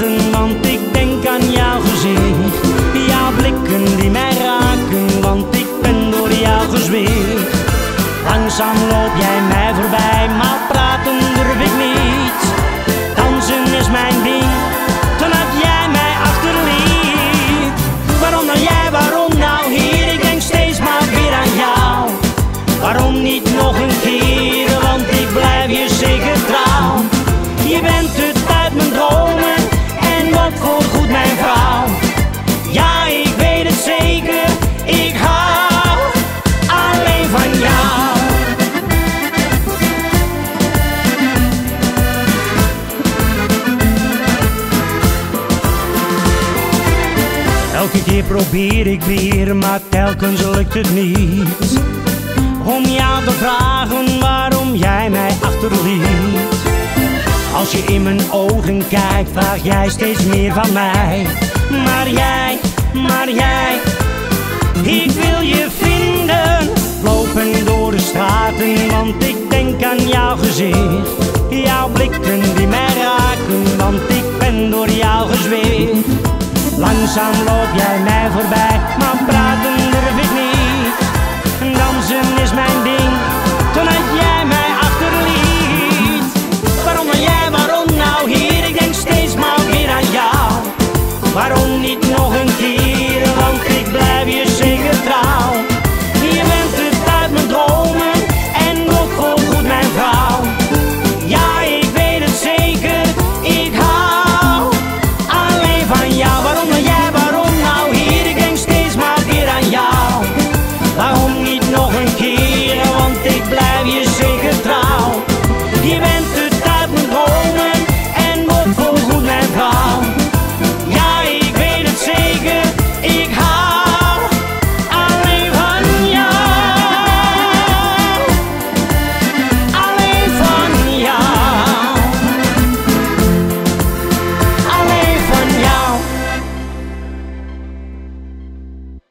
praten, want ik denk aan jouw gezicht. Jouw blikken die mij raken, want ik ben door jou gezwicht. Langzaam loop jij mij voorbij, maar praten durf ik niet. Dansen is mijn ding, totdat jij mij achterliet. Waarom nou jij, waarom nou hier? Ik denk steeds maar weer aan jou. Waarom niet nog een keer, want ik blijf je zeker trouw. Je bent het uit mijn dromen en wordt voorgoed mijn vrouw. Ja, ik weet het zeker, ik hou alleen van jou. Elke keer probeer ik weer, maar telkens lukt het niet. Om jou te vragen waarom jij mij achterliet. Als je in mijn ogen kijkt, vraag jij steeds meer van mij. Maar jij, ik wil je vinden. Lopen door de straten, want ik denk aan jouw gezicht. Jouw blikken die mij raken, want ik ben door jou gezwicht. Langzaam loop jij mij.